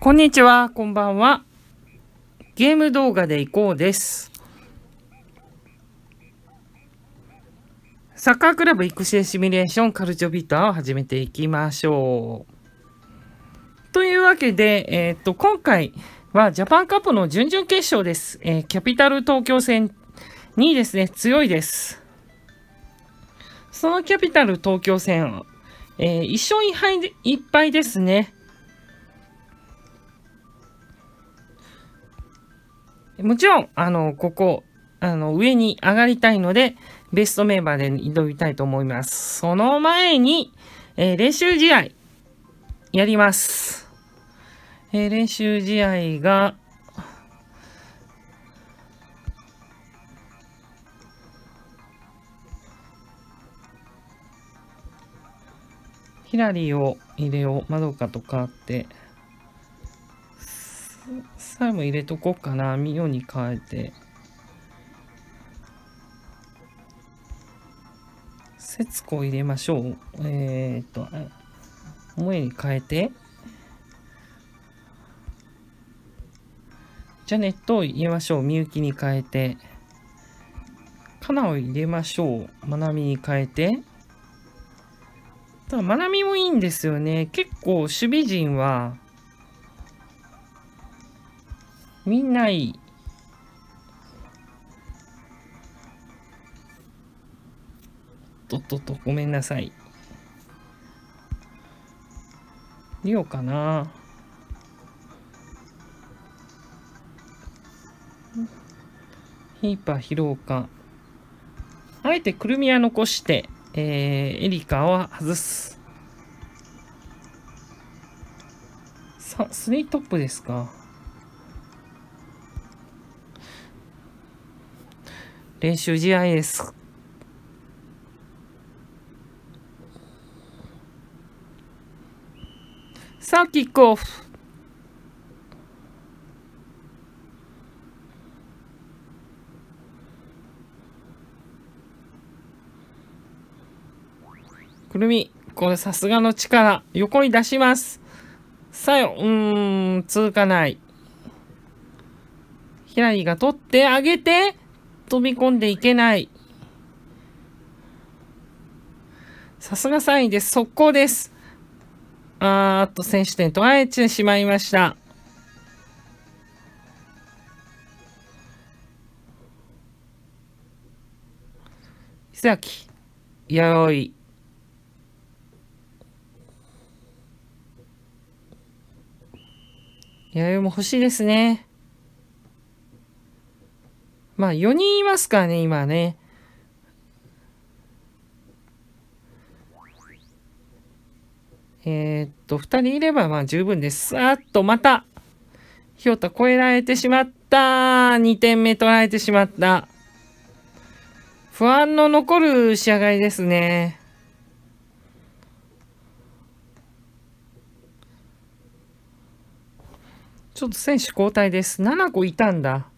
こんにちは、こんばんは。ゲーム動画でいこうです。サッカークラブ育成シミュレーションカルチョビターを始めていきましょう。というわけで、今回はジャパンカップの準々決勝です。キャピタル東京戦にですね、強いです。そのキャピタル東京戦、1勝1敗で1敗ですね。もちろん、ここ、上に上がりたいので、ベストメンバーで挑みたいと思います。その前に、練習試合、やります。練習試合が、ヒラリーを入れよう、マドカとかあって、サイも入れとこうかな。ミオに変えてセツコ入れましょう。萌えに変えてジャネットを入れましょう。みゆきに変えてカナを入れましょう。まなみに変えて、ただまなみもいいんですよね。結構守備陣はみんないい。ごめんなさい。リオかな。ヒーパー拾おうか。あえてくるみは残して、エリカは外す。さ、3トップですか。練習試合です。さあ、キックオフ。くるみ、これさすがの力、横に出します。さよ、続かない。ひらりが取ってあげて、飛び込んでいけない。さすが3位です。速攻です。先取点取られてしまいました。伊崎、弥生、弥生も欲しいですね。まあ4人いますからね、今ね。2人いればまあ十分です。あっと、また、ひよた越えられてしまった。2点目取られてしまった。不安の残る仕上がりですね。ちょっと選手交代です。7個いたんだ。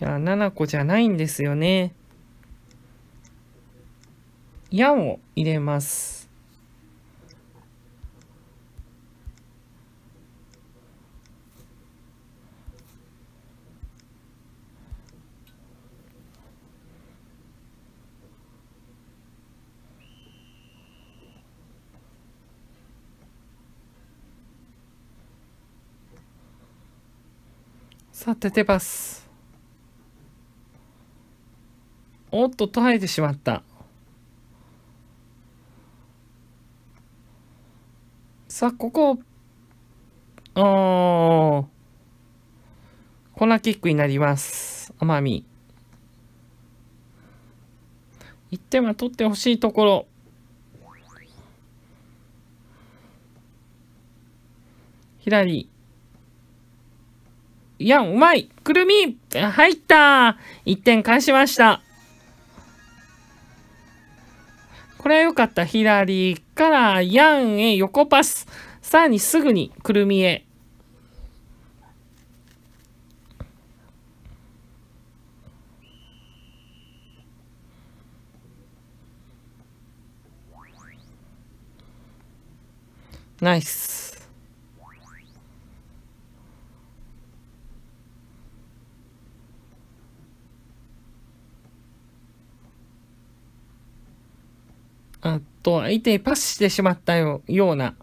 いや、7個じゃないんですよね。ヤンを入れます。さあ、テテパス。おっと、と入ってしまった。さあ、ここ、コーナーキックになります。奄美。1点は取ってほしいところ。ひらり。いや、うまい。くるみ入った。1点返しました。これは良かった。左からヤンへ横パス。さらにすぐにくるみへ。ナイス。と相手にパスしてしまったような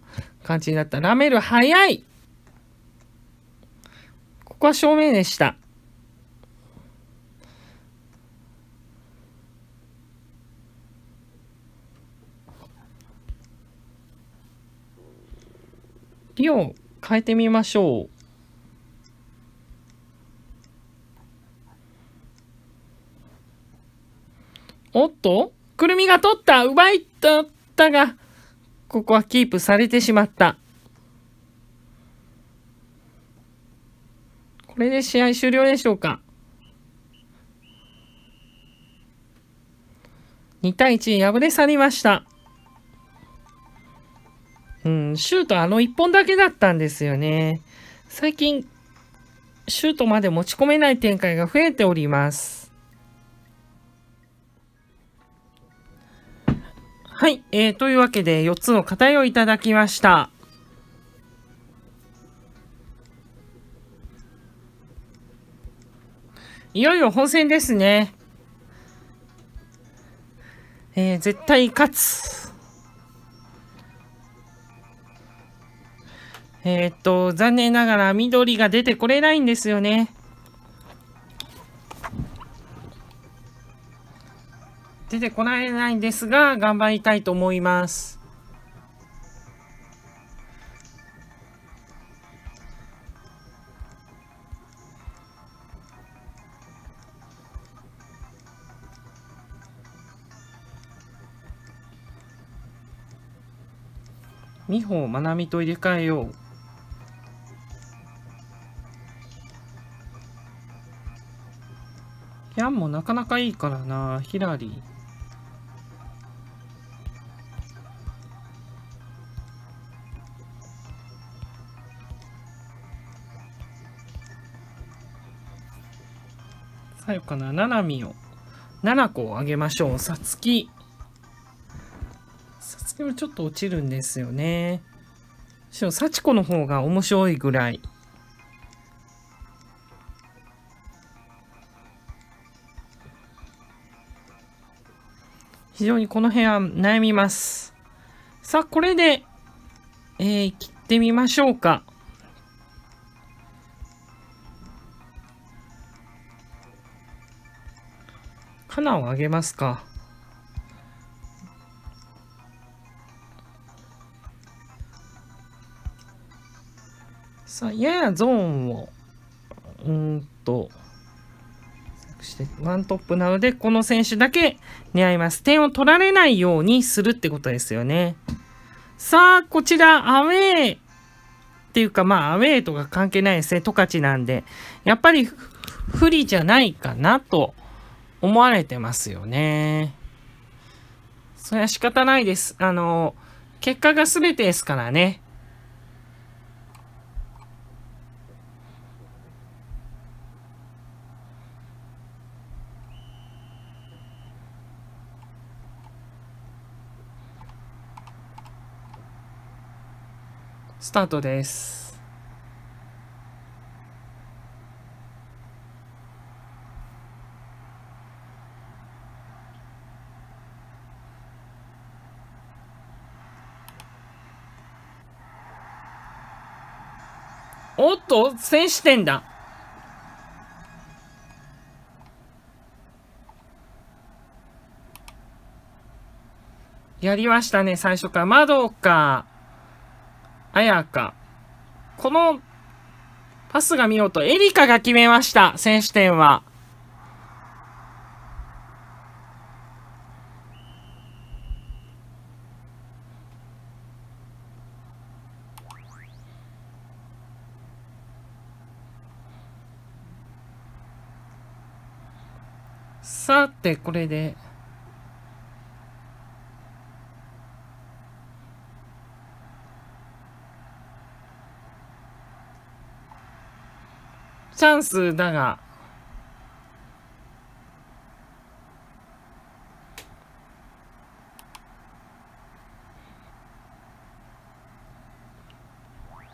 感じになった。ラメル早い。ここは正面でした。リオ変えてみましょう。おっと、くるみが取った。奪い取ったが、ここはキープされてしまった。これで試合終了でしょうか。2対1、敗れ去りました。シュート1本だけだったんですよね。最近、シュートまで持ち込めない展開が増えております。はい、というわけで4つの課題をいただきました。いよいよ本戦ですね。絶対勝つ。残念ながら緑が出てこれないんですよね。出てこられないんですが、頑張りたいと思います。美穂、まなみと入れ替えよう。キャンもなかなかいいからな、ヒラリー。最後かな、ななみを7個をあげましょう。さつき、さつきもちょっと落ちるんですよね。さちこの方が面白いぐらい。非常にこの辺は悩みます。さあ、これで、切ってみましょうか。カナをあげますか。さあ、ややゾーンをしてワントップなので、この選手だけ狙います。点を取られないようにするってことですよね。さあ、こちらアウェーっていうか、アウェーとか関係ないですね。十勝なんで、やっぱり不利じゃないかなと思われてますよね。それは仕方ないです。結果が全てですからね。スタートです。おっと、先取点だ。やりましたね、最初から。まどか、あやか。このパスが見事、エリカが決めました、先取点は。さて、これでチャンスだが、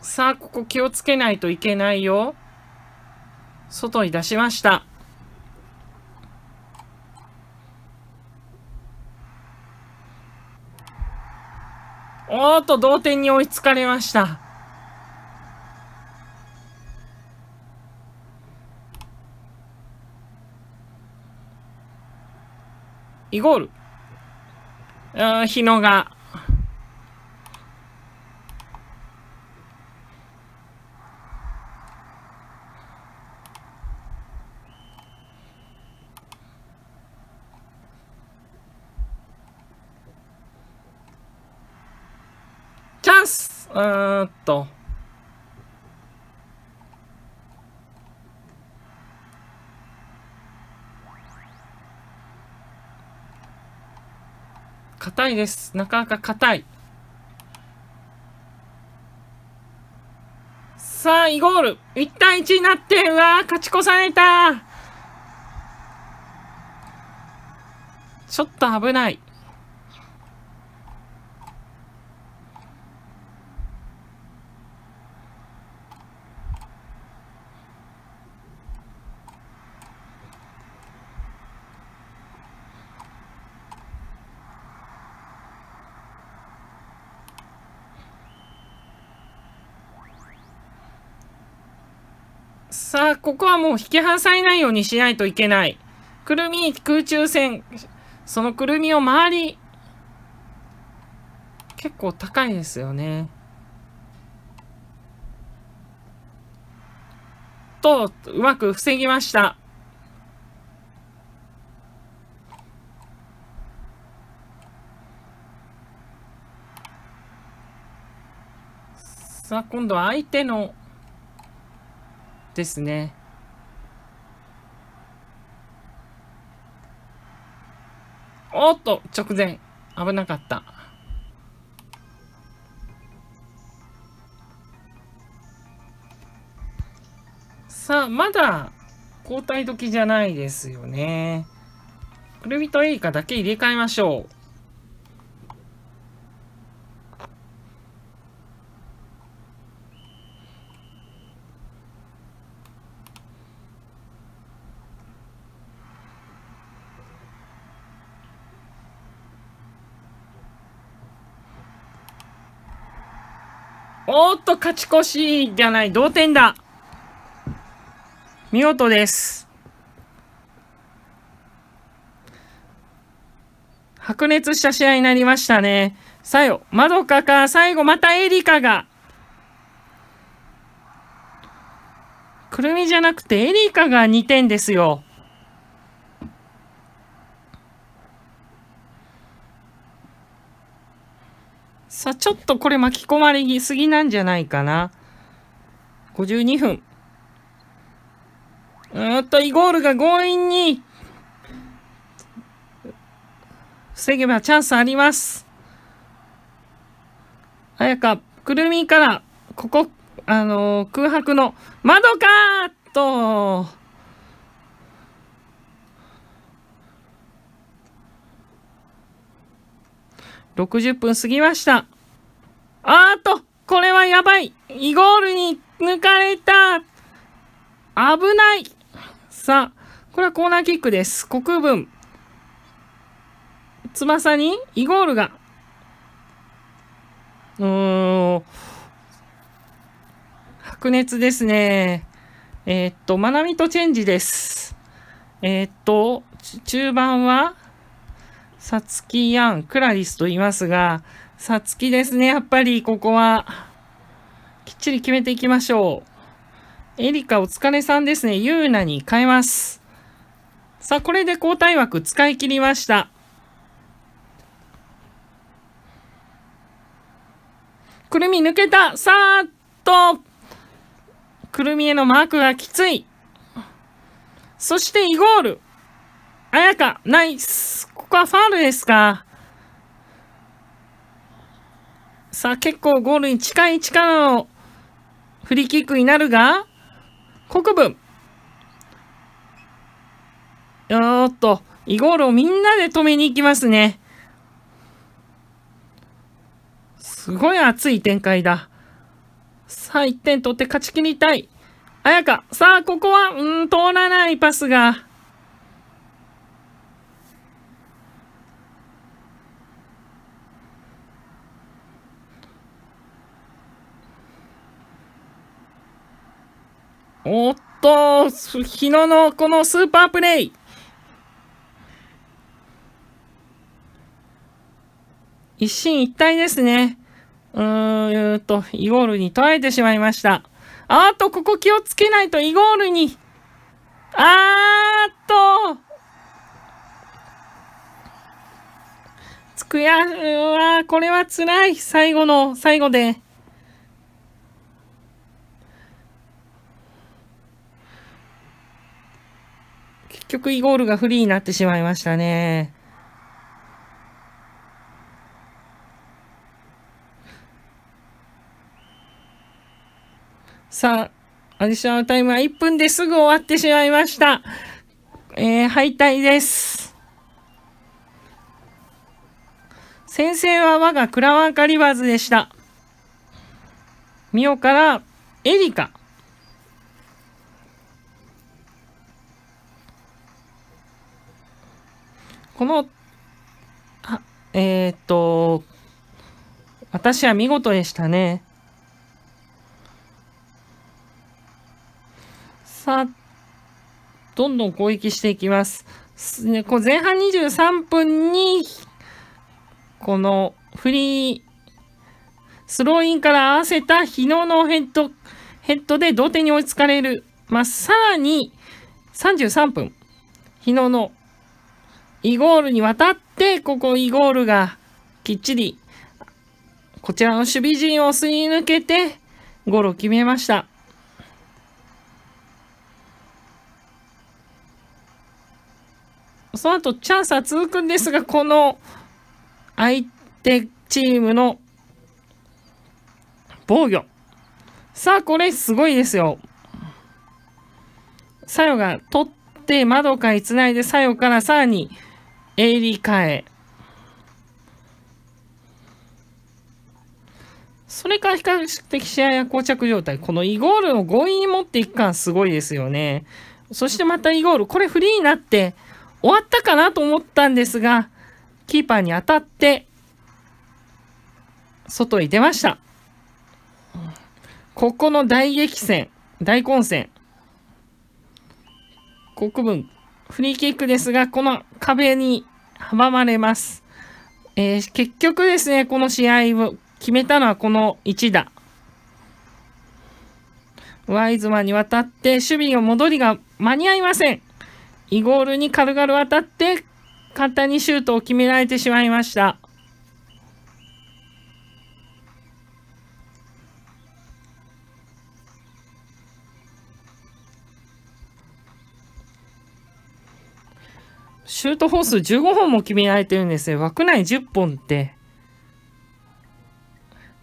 さあ、ここ気をつけないといけないよ。外に出しました。おーっと、同点に追いつかれました。イゴール。日野が。チャンス。硬いです。なかなか硬い。さあ、イゴール。1対1になって、うわー、勝ち越された。ちょっと危ない。さあ、ここはもう引き離されないようにしないといけない。くるみ、空中戦。そのくるみを回り。結構高いですよね。と、うまく防ぎました。さあ、今度は相手のですね。おっと、直前危なかった。さあ、まだ交代時じゃないですよね。くるみとエリカだけ入れ替えましょう。おっと、勝ち越しじゃない、同点だ。見事です。白熱した試合になりましたね。さよ、まどかか、最後またエリカが。くるみじゃなくてエリカが2点ですよ。さあ、ちょっとこれ巻き込まれすぎなんじゃないかな。52分。イゴールが強引に防げばチャンスあります。綾香、くるみから、ここ、空白の、まどかーと、60分過ぎました。あーっと、これはやばい。イゴールに抜かれた。危ない。さあ、これはコーナーキックです。国分。翼にイゴールが。白熱ですね。まなみとチェンジです。中盤は、さつきやん、クラリスと言いますが、さつきですね、やっぱりここは、きっちり決めていきましょう。エリカお疲れさんですね、ユーナに変えます。さあ、これで交代枠使い切りました。くるみ抜けた、さーっと、くるみへのマークがきつい。そしてイゴール。あやか、ナイス。ここはファウルですか。さあ、結構ゴールに近い力のフリーキックになるが、国分。イゴールをみんなで止めに行きますね。すごい熱い展開だ。さあ、1点取って勝ち切りたい。あやか、さあ、ここは、通らないパスが。おっと、日野のこのスーパープレイ。一進一退ですね。イゴールに捉えてしまいました。あーと、ここ気をつけないとイゴールに。あーっと。つくや、うわ、これは辛い。最後の、最後で。結局イゴールがフリーになってしまいましたね。さあ、アディショナルタイムは1分ですぐ終わってしまいました。敗退です。先制は我がクラワンカリバーズでした。ミオからエリカ。この、私は見事でしたね。さあ、どんどん攻撃していきます。前半23分に、このフリースローインから合わせた日野のヘッドで同点に追いつかれる。さらに33分、日野のイゴールに渡って、ここイゴールがきっちり、こちらの守備陣をすり抜けて、ゴールを決めました。その後チャンスは続くんですが、この相手チームの防御。さあ、これすごいですよ。サヨが取って、窓かいつないで、サヨからさらにエリカへ。それから比較的試合は膠着状態。このイゴールを強引に持っていく感すごいですよね。そしてまたイゴール。これフリーになって、終わったかなと思ったんですが、キーパーに当たって、外に出ました。ここの大激戦、大混戦。国分、フリーキックですが、この壁に阻まれます。結局ですね、この試合を決めたのはこの一打。ワイズマンに渡って、守備の戻りが間に合いません。イゴールに軽々渡って、簡単にシュートを決められてしまいました。シュート本数15本も決められてるんですよ。枠内10本って、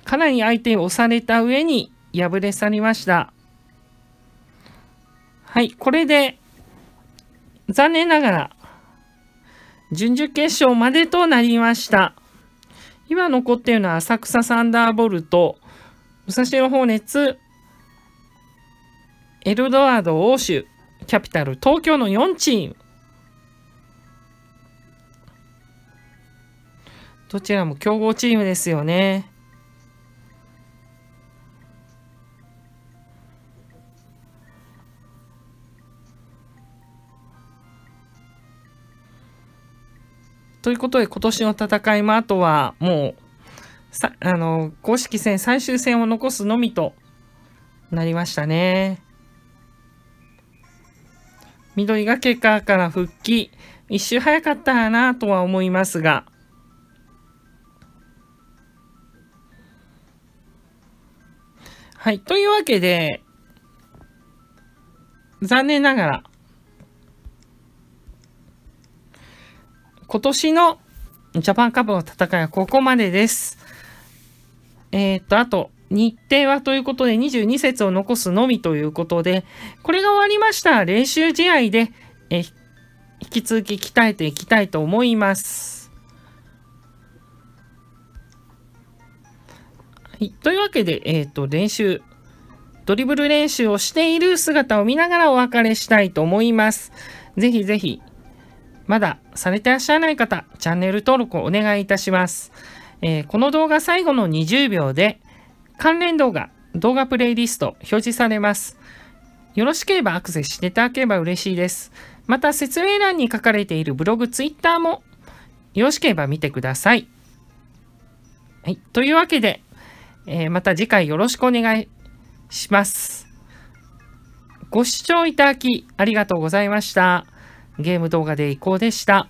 かなり相手を押された上に敗れ去りました。はい、これで、残念ながら、準々決勝までとなりました。今残っているのは浅草サンダーボルト、武蔵野ホーネッツ、エルドラド、欧州、キャピタル、東京の4チーム。どちらも強豪チームですよね。ということで、今年の戦いもあとはもう公式戦最終戦を残すのみとなりましたね。緑が怪我から復帰、一周早かったかなとは思いますが、はい、というわけで残念ながら今年のジャパンカップの戦いはここまでです。あと、日程はということで22節を残すのみということで、これが終わりましたら練習試合で、引き続き鍛えていきたいと思います。はい、というわけで、ドリブル練習をしている姿を見ながらお別れしたいと思います。ぜひぜひ、まだされてらっしゃらない方、チャンネル登録をお願いいたします。この動画最後の20秒で、関連動画、動画プレイリスト表示されます。よろしければアクセスしていただければ嬉しいです。また説明欄に書かれているブログ、ツイッターもよろしければ見てください。はい、というわけで、また次回よろしくお願いします。ご視聴いただきありがとうございました。ゲーム動画でいこうでした。